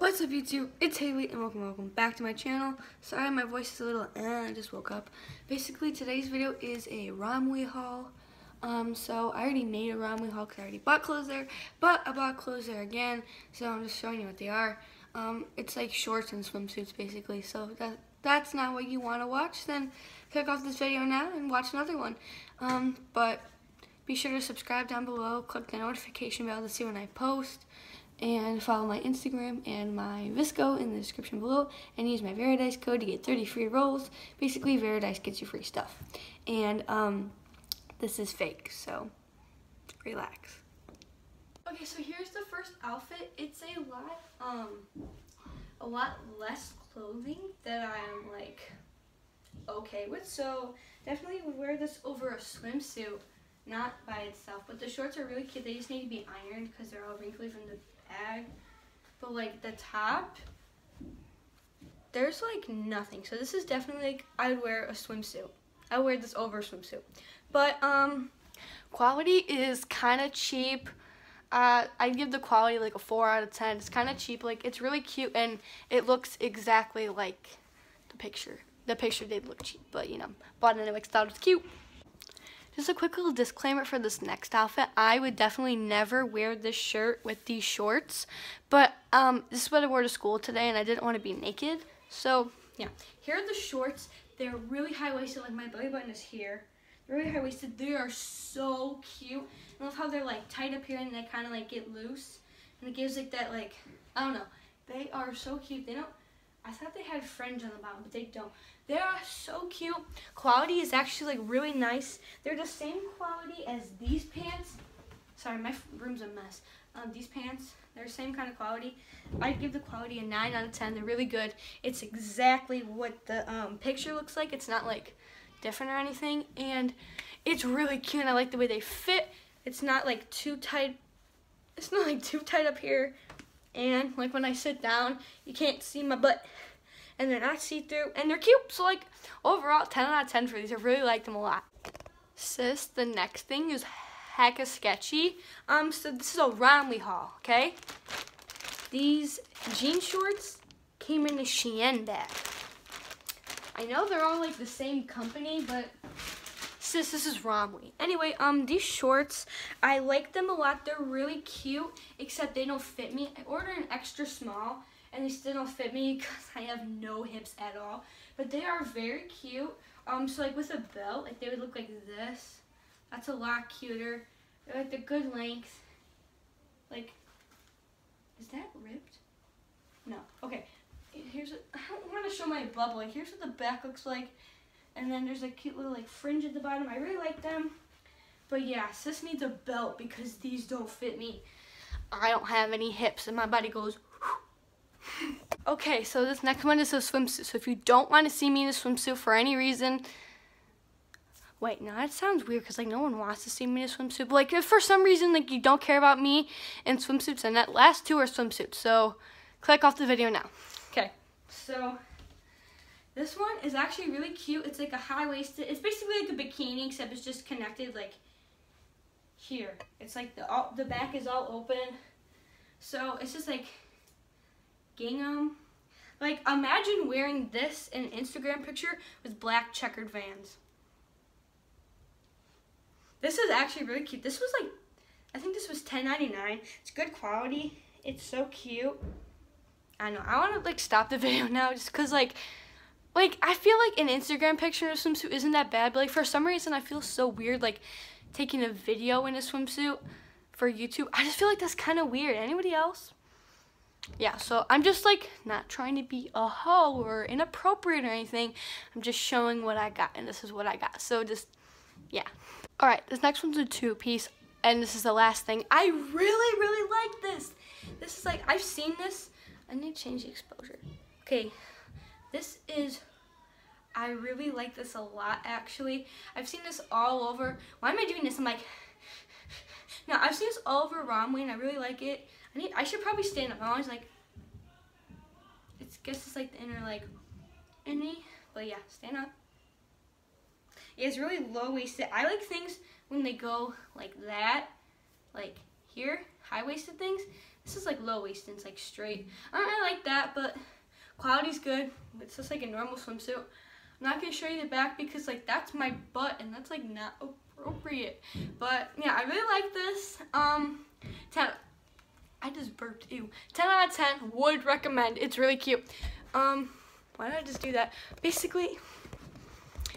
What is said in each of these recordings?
What's up YouTube, it's Hailey and welcome back to my channel. Sorry my voice is a little I just woke up. Basically today's video is a Romwe haul. So I already made a Romwe haul because I already bought clothes there, but I bought clothes there again, so I'm just showing you what they are. It's like shorts and swimsuits basically, so that's not what you want to watch, then click off this video now and watch another one. But be sure to subscribe down below, click the notification bell to see when I post, and follow my Instagram and my VSCO in the description below, and use my Verydice code to get 30 free rolls. Basically, Verydice gets you free stuff. And this is fake, so relax. Okay, so here's the first outfit. It's a lot less clothing that I'm like okay with. So definitely would wear this over a swimsuit, not by itself. But the shorts are really cute. They just need to be ironed because they're all wrinkly from the bag, but like the top, there's like nothing, so this is definitely like I would wear a swimsuit. I would wear this over a swimsuit, but quality is kind of cheap. I'd give the quality like a 4 out of 10. It's kind of cheap, like it's really cute and it looks exactly like the picture. The picture did look cheap, but you know, bought it anyway, thought it was cute. Just a quick little disclaimer for this next outfit. I would definitely never wear this shirt with these shorts, but this is what I wore to school today and I didn't want to be naked. So yeah, here are the shorts. They're really high-waisted, like my belly button is here. They're really high-waisted. They are so cute. I love how they're like tight up here and they kind of like get loose. And it gives like that, like, I don't know. They are so cute. They don't, I thought they had fringe on the bottom, but they don't. They are so cute. Quality is actually like really nice. They're the same quality as these pants. Sorry, my room's a mess. These pants, they're the same kind of quality. I'd give the quality a 9 out of 10. They're really good. It's exactly what the picture looks like. It's not like different or anything. And it's really cute. I like the way they fit. It's not like too tight. It's not like too tight up here. And like when I sit down, you can't see my butt, and they're not see-through, and they're cute. So like overall, 10 out of 10 for these. I really like them a lot. Sis, the next thing is hecka sketchy. So this is a Romwe haul, okay? These jean shorts came in a Shein bag. I know they're all like the same company, but sis, this is Romwe. Anyway, these shorts, I like them a lot. They're really cute, except they don't fit me. I ordered an extra small, and they still don't fit me because I have no hips at all. But they are very cute. So like with a belt, like they would look like this. That's a lot cuter. They're like the good length. Like, is that ripped? No. Okay. Here's. I don't want to show my bubble. Like, here's what the back looks like. And then there's a cute little like fringe at the bottom. I really like them. But yeah, sis needs a belt because these don't fit me. I don't have any hips and my body goes. Okay, so this next one is a swimsuit. So if you don't want to see me in a swimsuit for any reason. Wait, no, that sounds weird because like no one wants to see me in a swimsuit. But like if for some reason like you don't care about me in swimsuits, and that last two are swimsuits. So click off the video now. Okay. So this one is actually really cute. It's like a high-waisted, it's basically like a bikini except it's just connected like here. It's like the back is all open. So it's just like gingham. Like imagine wearing this in an Instagram picture with black checkered Vans. This is actually really cute. This was like, I think this was $10.99. It's good quality. It's so cute. I know, I want to like stop the video now just because like, I feel like an Instagram picture in a swimsuit isn't that bad, but like for some reason I feel so weird like taking a video in a swimsuit for YouTube. I just feel like that's kind of weird. Anybody else? Yeah, so I'm just like not trying to be a hoe or inappropriate or anything. I'm just showing what I got, and this is what I got. So just, yeah. All right, this next one's a two-piece, and this is the last thing. I really, really like this. This is like, I've seen this. I need to change the exposure. Okay. This is, I really like this a lot, actually. I've seen this all over. Why am I doing this? I'm like, no, I've seen this all over Romwe, and I really like it. I should probably stand up. I'm always like, it's, I guess it's like the inner, like, innie. But yeah, stand up. Yeah, it's really low-waisted. I like things when they go like that, like here, high-waisted things. This is like low waist and it's like straight. I don't really like that, but quality's good. It's just like a normal swimsuit. I'm not gonna show you the back because like that's my butt and that's like not appropriate. But yeah, I really like this. 10. I just burped. Ew. 10 out of 10. Would recommend. It's really cute. Why did I just do that?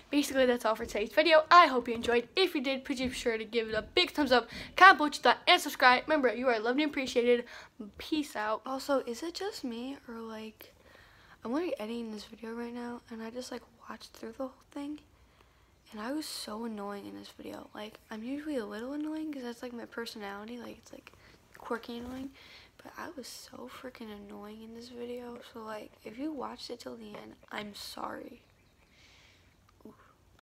Basically, that's all for today's video. I hope you enjoyed. If you did, please be sure to give it a big thumbs up, comment what you thought, and subscribe. Remember, you are loved and appreciated. Peace out. Also, is it just me or like, I'm literally editing this video right now, and I just like watched through the whole thing, and I was so annoying in this video. Like, I'm usually a little annoying because that's like my personality. Like, it's like quirky annoying, but I was so freaking annoying in this video. So like, if you watched it till the end, I'm sorry.